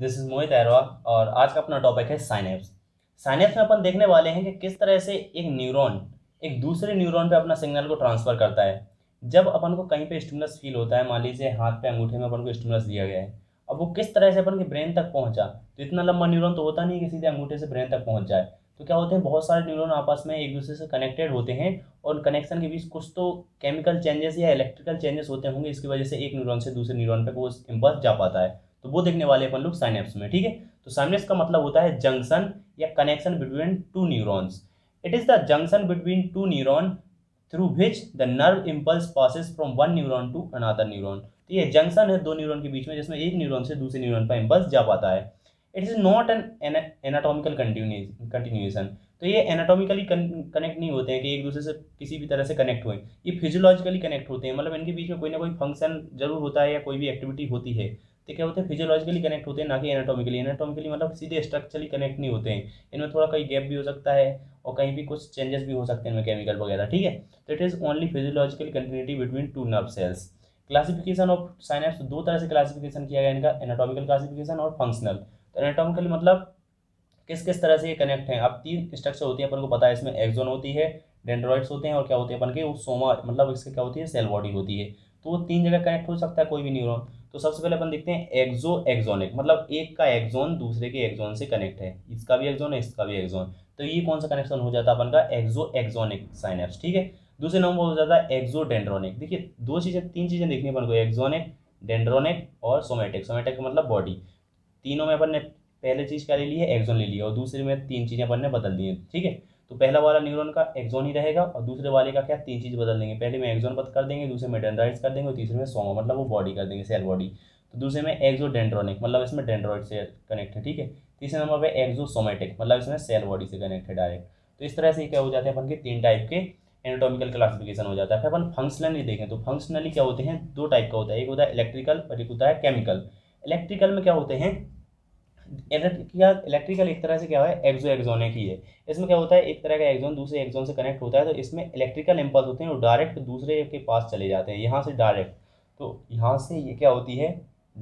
This is मोहित अरोड़ा और आज का अपना टॉपिक है साइनेप्स। साइनेप्स में अपन देखने वाले हैं कि किस तरह से एक न्यूरॉन एक दूसरे न्यूरॉन पे अपना सिग्नल को ट्रांसफ़र करता है। जब अपन को कहीं पे स्टिमुलस फील होता है, मान लीजिए हाथ पे अंगूठे में अपन को स्टिमुलस दिया गया है, अब वो किस तरह से अपन के ब्रेन तक पहुँचा, तो इतना लंबा न्यूरॉन तो होता नहीं कि सीधे अंगूठे से ब्रेन तक पहुँच जाए। तो क्या होते हैं, बहुत सारे न्यूरॉन आपस में एक दूसरे से कनेक्टेड होते हैं और कनेक्शन के बीच कुछ तो केमिकल चेंजेस या इलेक्ट्रिकल चेंजेस होते होंगे, इसकी वजह से एक न्यूरॉन से दूसरे न्यूरॉन पे वो इंपल्स जा पाता है। तो वो देखने वाले अपन लोग साइनेप्स में, ठीक है। तो साइनेप्स का मतलब होता है जंक्शन या connection between two neurons. It is the junction between two neuron through which the nerve impulse passes from one neuron to another neuron. तो ये जंक्शन है दो न्यूरॉन के बीच में, जिसमें एक न्यूरॉन से दूसरे न्यूरॉन पर इम्पल्स जा पाता है। It is not an anatomical continuation. तो ये एनाटॉमिकली कनेक्ट नहीं होते हैं कि एक दूसरे से किसी भी तरह से कनेक्ट हुए, ये फिजियोलॉजिकली कनेक्ट होते हैं। मतलब इनके बीच में कोई ना कोई फंक्शन जरूर होता है या कोई भी एक्टिविटी होती है। तो क्या होते हैं, फिजियोलॉजिकली कनेक्ट होते हैं, ना कि एनाटॉमिकली। एनाटॉमिकली मतलब सीधे स्ट्रक्चरली कनेक्ट नहीं होते हैं, इनमें थोड़ा कहीं गैप भी हो सकता है और कहीं भी कुछ चेंजेस भी हो सकते हैं इनमें केमिकल वगैरह, ठीक है। तो it is only physiological continuity between two nerve cells. Classification of synapse दो तरह से क्लासिफिकेशन किया गया इनका, एनाटॉमिकल क्लासिफिकेशन और फंक्शनल। एनाटॉमिकल मतलब किस किस तरह से ये कनेक्ट हैं। अब तीन स्ट्रक्चर होती है अपन को पता है, इसमें एक्सोन होती है, डेंड्रोइड्स होते हैं और क्या होते हैं अपन के वो सोमा मतलब इसके क्या होती है, सेल बॉडी होती है। तो वो तीन जगह कनेक्ट हो सकता है कोई भी न्यूरॉन। तो सबसे पहले अपन देखते हैं एक्सोनिक, मतलब एक का एक्सोन दूसरे के एक्सोन से कनेक्ट है, इसका भी एक्सोन है इसका भी एक्सोन। तो ये कौन सा कनेक्शन हो जाता है अपन का, एक्सोनिक साइनेप्स, ठीक है। दूसरे नंबर हो जाता है एक्सोडेंड्रोनिक। देखिए दो चीज़ें तीन चीज़ें देखनी है अपन को, एक्सोनिक, डेंड्रोनिक और सोमेटिक। सोमेटिक मतलब बॉडी। तीनों में अपन ने पहले चीज़ क्या ले ली है, एक्सोन ले लिया और दूसरे में तीन चीज़ें अपन ने बदल दी हैं, ठीक है। तो पहला वाला न्यूरॉन का एक्सोन ही रहेगा और दूसरे वाले का क्या, तीन चीज़ बदल देंगे। पहले में एक्सोन बदल कर देंगे, दूसरे में डेंड्राइट्स कर देंगे और तीसरे में सोमा मतलब वो बॉडी कर देंगे, सेल बॉडी। तो दूसरे में एक्सोडेंड्रोनिक मतलब इसमें डेंड्रॉइड से कनेक्ट है, ठीक है। तीसरे नंबर पर एक्सोसोमेटिक मतलब इसमें सेल बॉडी से कनेक्ट है डायरेक्ट। तो इस तरह से क्या हो जाते हैं अपन के तीन टाइप के एनाटॉमिकल क्लासिफिकेशन हो जाता है। फिर अपन फंक्शनली देखें तो फंक्शनली क्या होते हैं, दो टाइप का होता है, एक होता है इलेक्ट्रिकल और एक होता है केमिकल। इलेक्ट्रिकल में क्या होते हैं, इलेक्ट्रिकल एक तरह से क्या है, एक्सोनिक ही है। इसमें क्या होता है, एक तरह का एक्सोन दूसरे एक्सोन से कनेक्ट होता है, तो इसमें इलेक्ट्रिकल इंपल्स होते हैं और डायरेक्ट दूसरे के पास चले जाते हैं, यहाँ से डायरेक्ट। तो यहाँ से ये क्या होती है,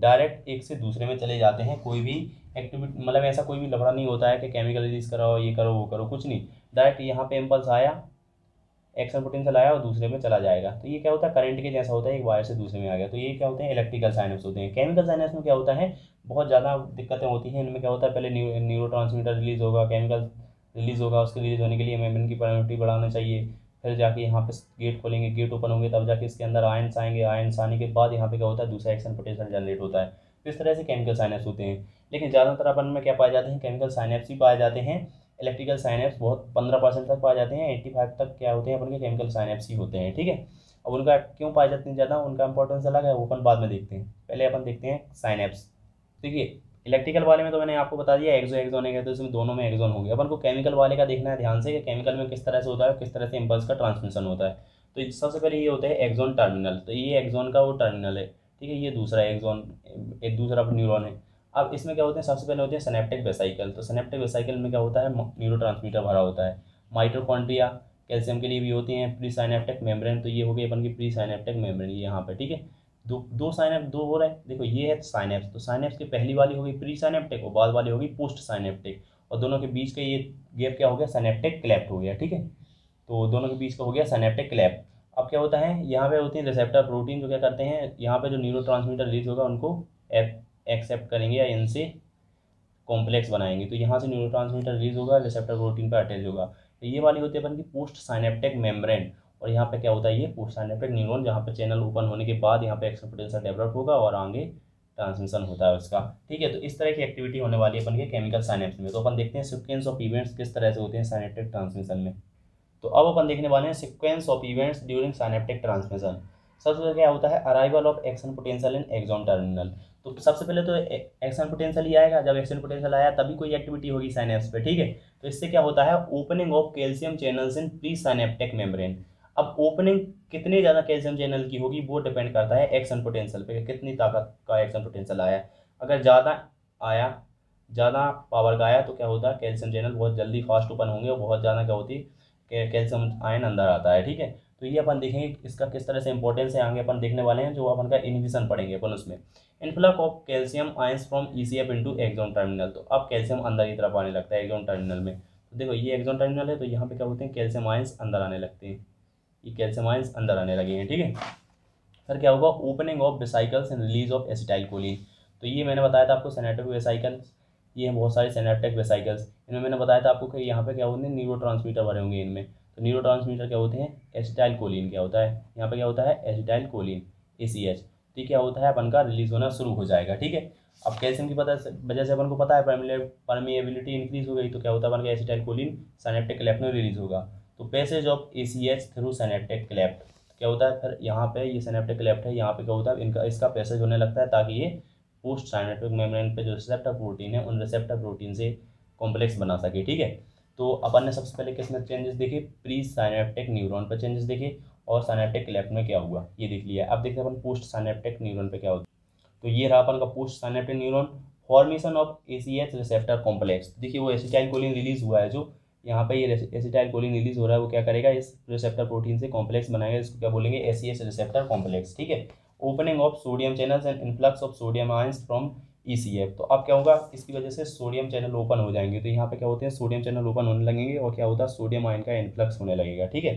डायरेक्ट एक से दूसरे में चले जाते हैं। कोई भी एक्टिविटी मतलब ऐसा कोई भी लफड़ा नहीं होता है कि केमिकल रिलीज कराओ, ये करो वो करो, कुछ नहीं। डायरेक्ट यहाँ पर इंपल्स आया, एक्शन पोटेंशियल आया और दूसरे में चला जाएगा। तो ये क्या होता है, करंट के जैसा होता है, एक वायर से दूसरे में आ गया। तो ये क्या होते हैं, इलेक्ट्रिकल साइनेप्स होते हैं। केमिकल साइनेप्स में क्या होता है, बहुत ज़्यादा दिक्कतें होती हैं इनमें। क्या होता है, पहले न्यूरोट्रांसमीटर रिलीज़ होगा, केमिकल रिलीज होगा, उसके रिलीज होने के लिए मेम्ब्रेन की परमिटिविटी बढ़ाना चाहिए, फिर जाके यहाँ पे गेट खोलेंगे, गेट ओपन होंगे, तब जाके इसके अंदर आयन्स आएंगे, आयन्स आने के बाद यहाँ पे क्या होता है, दूसरा एक्शन पोटेंशियल जनरेट होता है। तो इस तरह से केमिकल साइनेप्स होते हैं। लेकिन ज़्यादातर अपन में क्या पाए जाते हैं, केमिकल साइनेप्स ही पाए जाते हैं। इलेक्ट्रिकल साइनेप्स बहुत 15% तक पाए जाते हैं, 85 तक क्या होते हैं अपन के केमिकल साइनेप्स ही होते हैं, ठीक है। अब उनका क्यों पाए जाते हैं ज़्यादा, उनका इंपॉर्टेंस अलग है, वो अपन बाद में देखते हैं। पहले अपन देखते हैं साइनेप्स। देखिए इलेक्ट्रिकल वाले में तो मैंने आपको बता दिया एक्सोनिक है, तो इसमें दोनों में एक्सोन होंगे। अपन को केमिकल वाले का देखना है ध्यान से कि केमिकल में किस तरह से होता है, किस तरह से इम्पल्स का ट्रांसमिशन होता है। तो सबसे पहले ये होता है एक्सोन टर्मिनल, तो ये एक्सोन का वो टर्मिनल है, ठीक है। ये दूसरा एक्सोन एक दूसरा न्यूरॉन है। अब इसमें क्या होते हैं, सबसे पहले होते हैं सिनेप्टिक वेसाइकल। तो सिनेप्टिक वेसाइकल में क्या होता है, न्यूरोट्रांसमीटर भरा होता है, माइटोकॉन्ड्रिया कैल्शियम के लिए भी होती हैं, प्री साइनेप्टिक मेम्ब्रेन। तो ये हो गई अपन की प्री साइनेप्टिक मेम्ब्रेन, ये यहाँ पे, ठीक है। दो हो रहे हैं, देखो ये है साइनेप्स। तो साइनेप्स की पहली वाली होगी प्री साइनेप्टिक और बाद वाली होगी पोस्ट साइनेप्टिक, और दोनों के बीच का ये गैप क्या हो गया, सिनेप्टिक क्लेफ्ट हो गया, ठीक है। तो दोनों के बीच का हो गया सिनेप्टिक क्लेफ्ट। अब क्या होता है, यहाँ पे होती है रिसेप्टर प्रोटीन, जो क्या करते हैं, यहाँ पे जो न्यूरोट्रांसमीटर रिलीज होगा उनको एक्सेप्ट करेंगे या इनसे कॉम्प्लेक्स बनाएंगे। तो यहाँ से न्यूरोट्रांसमीटर रिलीज होगा, रिसेप्टर प्रोटीन पर अटैच होगा। तो ये वाली होती है अपन की पोस्ट साइनेप्टिक मेम्ब्रेन, और यहाँ पे क्या होता है, ये पोस्ट साइनेप्टिक न्यूरॉन, जहाँ पे चैनल ओपन होने के बाद यहाँ पे एक्शन पोटेंशियल डेवलप होगा और आगे ट्रांसमिशन होता है उसका, ठीक है। तो इस तरह की एक्टिविटी होने वाली है अपन के केमिकल साइनेप्स में। तो अपन देखते हैं सिक्वेंस ऑफ इवेंट्स किस तरह से होते हैं साइनेप्टिक ट्रांसमिशन में। तो अब अपन देखने वाले हैं sequence of events during synaptic transmission. सबसे पहले क्या होता है, arrival of action potential in axon terminal. तो सबसे पहले तो एक्शन पोटेंशियल ही आएगा, जब एक्शन पोटेंशियल आया तभी कोई एक्टिविटी होगी साइनेप्स पे, ठीक है। तो इससे क्या होता है, opening of calcium channels in pre synaptic membrane. अब ओपनिंग कितने ज़्यादा कैल्शियम चैनल की होगी वो डिपेंड करता है एक्शन पोटेंशियल पे, कितनी ताकत का एक्शन पोटेंशियल आया। अगर ज़्यादा पावर का आया तो क्या होता है, कैल्शियम चैनल बहुत जल्दी फास्ट ओपन होंगे और बहुत ज़्यादा क्या होती है, कैल्शियम आयन अंदर आता है, ठीक है। तो ये अपन देखेंगे इसका किस तरह से इंपॉर्टेंस है, आगे अपन देखने वाले हैं, जो अपन का इनहिबिशन पढ़ेंगे अपन उसमें। Influx of calcium ions from ECF into axon terminal. तो अब कैल्शियम अंदर की तरफ आने लगता है एक्सॉन टर्मिनल में, तो देखो ये एक्सॉन टर्मिनल है, तो यहाँ पे क्या बोलते हैं कैल्शियम आयंस अंदर आने लगते हैं, ये कैल्शियम आयंस अंदर आने लगे हैं। ठीक है, फिर क्या होगा, opening of vesicles and release of acetylcholine. तो ये मैंने बताया था आपको सिनेप्टिक वेसिकल्स, ये हैं बहुत सारे सिनेप्टिक वेसिकल्स, इनमें मैंने बताया था आपको कि यहाँ पे क्या होते हैं न्यूरोट्रांसमीटर भरे होंगे इनमें। तो न्यूरोट्रांसमीटर क्या होते हैं, एसिटाइल कोलिन क्या होता है, यहाँ पे क्या होता है एसिटाइल कोलिन ACH। तो ये क्या होता है अपन का रिलीज होना शुरू हो जाएगा। ठीक है, अब कैल्शियम की वजह से अपन को पता है परमिएबिलिटी इंक्रीज हो गई, तो क्या होता है अपन का एसिटाइल कोलिन सिनेप्टिक क्लेफ्ट में रिलीज होगा। तो passage of ACH through synaptic cleft क्या होता है, फिर यहाँ पे ये सिनेप्टिक क्लेफ्ट है, यहाँ पे क्या होता है इनका इसका पैसेज होने लगता है, ताकि ये पोस्ट सिनेप्टिक मेम्ब्रेन पे जो रिसेप्टर प्रोटीन है उन रिसेप्टर प्रोटीन से कॉम्प्लेक्स बना सके। ठीक है, तो अपन ने सबसे पहले किसमें चेंजेस देखे, प्री सिनेप्टिक न्यूरॉन पर चेंजेस देखे और सिनेप्टिक क्लेफ्ट में क्या हुआ ये देख लिया। अब देखते हैं अपन पोस्ट सिनेप्टिक न्यूरॉन पे क्या होता है। तो ये रहा अपन का post synaptic neuron, formation of ACH receptor complex. देखिए वो एसिटाइल कोलिन रिलीज हुआ है, जो यहाँ पे ये एसिटाइल कोलिन रिलीज हो रहा है, वो क्या करेगा इस रिसेप्टर प्रोटीन से कॉम्प्लेक्स बनाएगा, इसको क्या बोलेंगे ACH रिसेप्टर कॉम्प्लेक्स। ठीक है, opening of sodium channels and influx of sodium ions from ECF। तो अब क्या होगा, इसकी वजह से सोडियम चैनल ओपन हो जाएंगे, तो यहाँ पे क्या होते हैं सोडियम चैनल ओपन होने लगेंगे और क्या होता है सोडियम आयन का इनफ्लक्स होने लगेगा। ठीक है,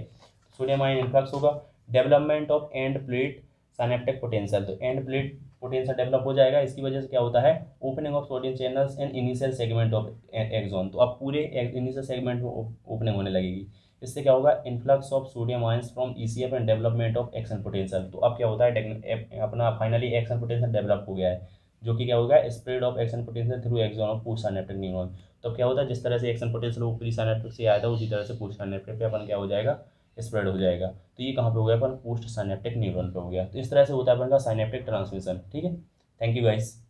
सोडियम आयन इनफ्लक्स होगा। Development of end plate synaptic potential, तो एंड प्लेट पोटेंशियल डेवलप हो जाएगा, इसकी वजह से क्या होता है opening of sodium channels and initial segment of axon. तो अब पूरे इनिशियल सेगमेंट में ओपनिंग होने लगेगी, इससे क्या होगा influx of sodium ions from ECF and development of action potential. तो अब क्या होता है अपना फाइनली एक्शन पोटेंशियल डेवलप हो गया है, जो कि क्या होगा spread of action potential through axon of post synaptic neuron. तो क्या होता है जिस तरह से एक्शन पोटेंशियल वो प्री सिनेप्टिक से आया था, उसी तरह से पोस्ट सिनेप्टिक पे अपन क्या हो जाएगा स्प्रेड हो जाएगा। तो ये कहाँ पे हो गया अपन पोस्ट सिनेप्टिक न्यूरॉन पे हो गया। तो इस तरह से होता है अपन का सिनेप्टिक ट्रांसमिशन। ठीक है, थैंक यू गाइस।